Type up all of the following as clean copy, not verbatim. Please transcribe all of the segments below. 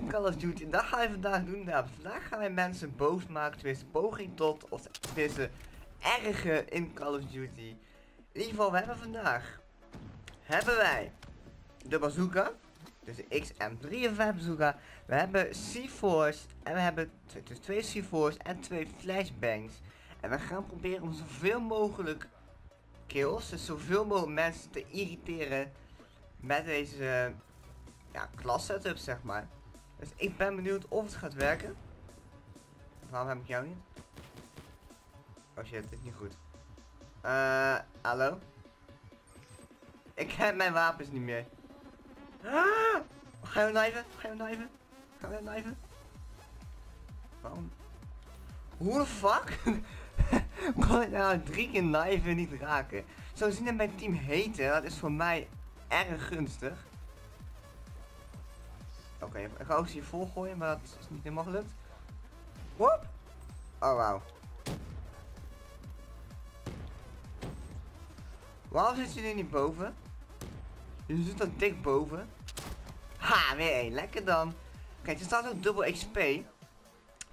in Call of Duty. En dat gaan wij vandaag doen. Nou, vandaag gaan wij mensen boos maken. Tenminste, poging tot. Of tenminste, erger in Call of Duty. In ieder geval, we hebben vandaag. Hebben wij de bazooka. Dus de XM3 en 5 bazooka. We hebben C4's. En we hebben dus 2 C4's en 2 flashbangs. En we gaan proberen om zoveel mogelijk kills. Dus zoveel mogelijk mensen te irriteren. Met deze. Ja, klas setup zeg maar. Dus ik ben benieuwd of het gaat werken. Waarom heb ik jou niet? Oh shit, dit is niet goed. Hallo? Ik heb mijn wapens niet meer. Ah! Ga je kniven? Ga je kniven? Ga je kniven? Waarom? Hoe de fuck? Kon ik nou 3 keer kniven niet raken? Zo zien dat mijn team heten, dat is voor mij erg gunstig. Oké, ik ga ook hier vol gooien, maar dat is niet helemaal gelukt. Wop! Oh wauw. Waarom zit je nu niet boven? Je zit dan dik boven. Ha, weer één. Lekker dan. Kijk, er staat ook dubbel XP.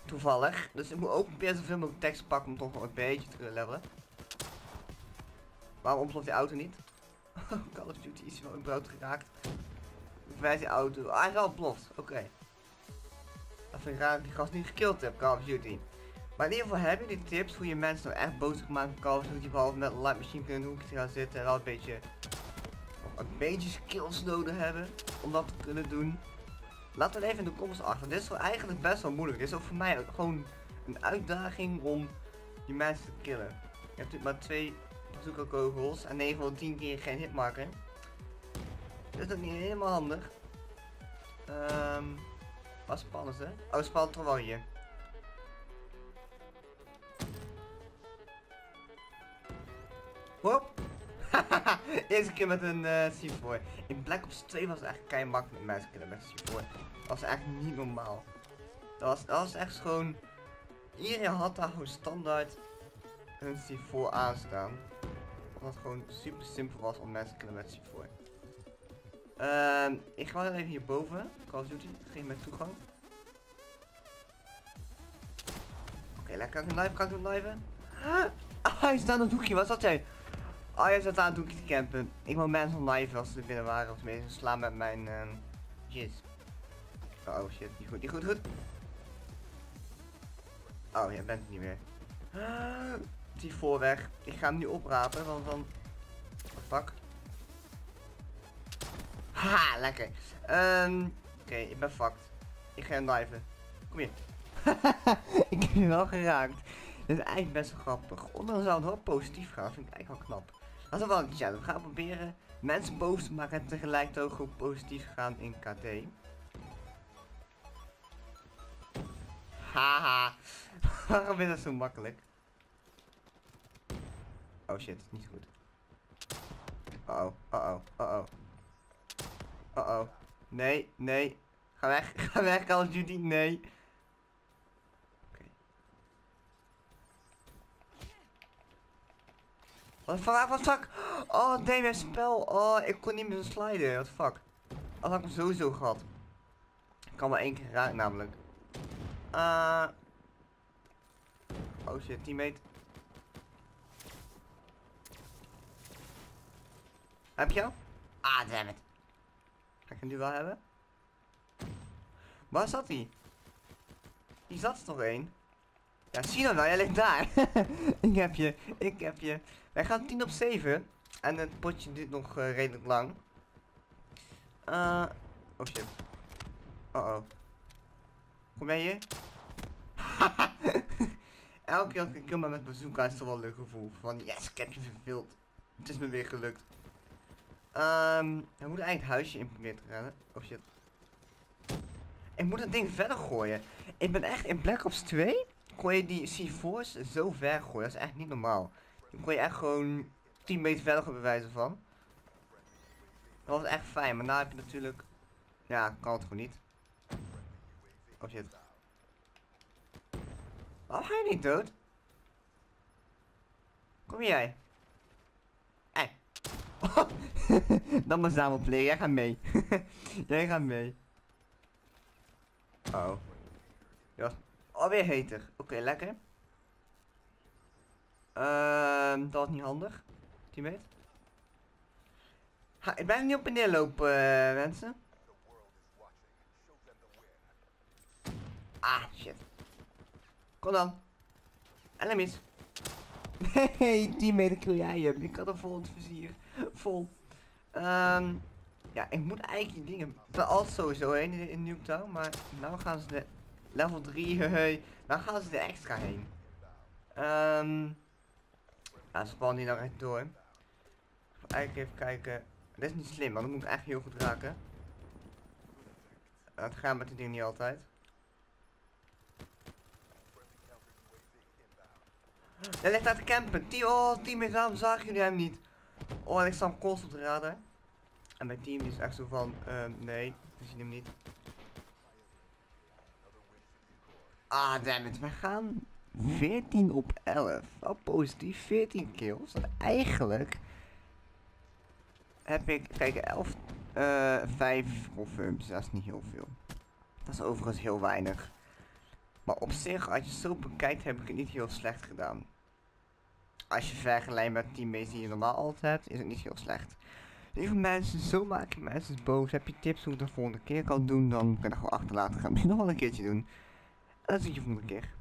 Toevallig. Dus ik moet ook proberen zoveel mogelijk tekst te pakken om toch nog een beetje te levelen. Waarom ontploft die auto niet? Call of Duty is wel in brood geraakt. Bij die auto. Ah, hij is al ontploft. Oké. Dat vind ik raar dat ik die gast niet gekild heb, Call of Duty. Maar in ieder geval hebben jullie tips hoe je mensen nou echt boos gemaakt van Call of Duty. Behalve met een light machine kunnen in een hoekje te gaan zitten en wel een beetje skills nodig hebben om dat te kunnen doen. Laat het even in de comments achter. Dit is wel eigenlijk best wel moeilijk. Dit is ook voor mij ook gewoon een uitdaging om die mensen te killen. Je hebt natuurlijk maar 2 bezoekerkogels en 9 van 10 keer geen hitmaker. Dat is ook niet helemaal handig. Wat spannend hè? Oh, spannend toch wel hier. Hop! Eerste keer met een C4. In Black Ops 2 was het echt keihard makkelijk met mensen kunnen met een C4. Dat was echt niet normaal. Dat was echt gewoon... Iedereen had daar gewoon standaard een C4 aanstaan. Omdat het gewoon super simpel was om mensen kunnen met een C4. Ik ga wel even hierboven. Call of Duty, geen met toegang. Oké, lekker. Kan ik hem kniven? Ah, hij staat aan het hoekje, wat zat jij? Ah, hij staat aan het hoekje te campen. Ik wil mensen kniven als ze er binnen waren. Of tenminste, slaan met mijn... Jizz. Oh shit, niet goed. Oh, jij bent het niet meer. Die voorweg. Ik ga hem nu oprapen, want dan... What fuck? Haha, lekker. Oké, ik ben fucked. Ik ga hem diven. Kom hier. Ik heb je wel geraakt. Dit is eigenlijk best wel grappig. Ondanks zou het wel positief gaan. Dat vind ik eigenlijk wel knap. Dat is wel een challenge. We gaan proberen mensen boos te maken en tegelijk ook gewoon positief gaan in KD. Haha. Waarom is dat zo makkelijk? Oh shit, niet goed. Oh, oh, oh, oh, oh. Oh oh. Nee, nee. Ga weg, Call of Duty. Nee. Oké. Wat fuck, wat fuck. Oh nee, mijn spel. Oh, ik kon niet meer sliden. Wat fuck. Dat had ik hem sowieso gehad. Ik kan maar 1 keer raken namelijk. Oh shit, teammate. Heb je jou? Ah, dammit. Ga ik hem nu wel hebben? Waar zat hij? Hier zat er nog één. Ja, zie je dan wel, jij ligt daar. Ik heb je. Wij gaan 10 op 7. En het potje duurt nog redelijk lang. Oh shit. Oh oh. Kom jij hier? Elke keer dat ik kill met bazooka is toch wel een leuk gevoel. Van yes, ik heb je verveeld. Het is me weer gelukt. Hij moet eigenlijk het huisje in proberen te rennen. Oh shit. Ik moet het ding verder gooien. Ik ben echt in Black Ops 2. Kon je die C4's zo ver gooien. Dat is echt niet normaal. Dan kon je echt gewoon 10 meter verder gaan bewijzen van. Dat was echt fijn. Maar nu heb je natuurlijk... Ja, kan het gewoon niet. Oh shit. Waarom ga je niet dood? Kom jij? Dan maar samen plegen, jij gaat mee. Jij gaat mee. Oh. Dat was alweer heter. Oké, lekker. Dat was niet handig. Teammate. Ha, ik ben niet op en neer lopen, mensen. Ah, shit. Kom dan. Enemies. Nee, teammate, ik wil jij hem. Ik had er vol het vizier. Vol. Ja, ik moet eigenlijk die dingen... Al sowieso heen in Nuketown, maar nou gaan ze de... Level 3, nou gaan ze de extra heen. Ja, span die nou echt door. Ik ga eigenlijk even kijken. Dit is niet slim, want dat moet ik echt heel goed raken. Dat gaan met die dingen niet altijd. Hij ligt aan het campen. Oh, team is aan, zagen jullie hem niet? Oh, hij ligt aan kost op de radar. En mijn team is echt zo van, nee, we zien hem niet. Ah, dammit, we gaan 14 op 11. Wel positief, 14 kills. En eigenlijk heb ik, kijk, 5 confirms. Dat is niet heel veel. Dat is overigens heel weinig. Maar op zich, als je zo bekijkt, heb ik het niet heel slecht gedaan. Als je vergelijkt met teammates die je normaal altijd hebt, is het niet heel slecht. Lieve mensen, zo maak je mensen boos. Heb je tips hoe ik dat de volgende keer kan doen, dan kan ik gewoon achterlaten gaan. Misschien nog wel een keertje doen. En dan zie je volgende keer.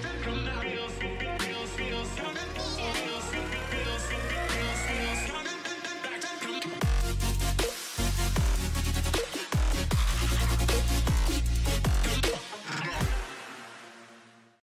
Ouder.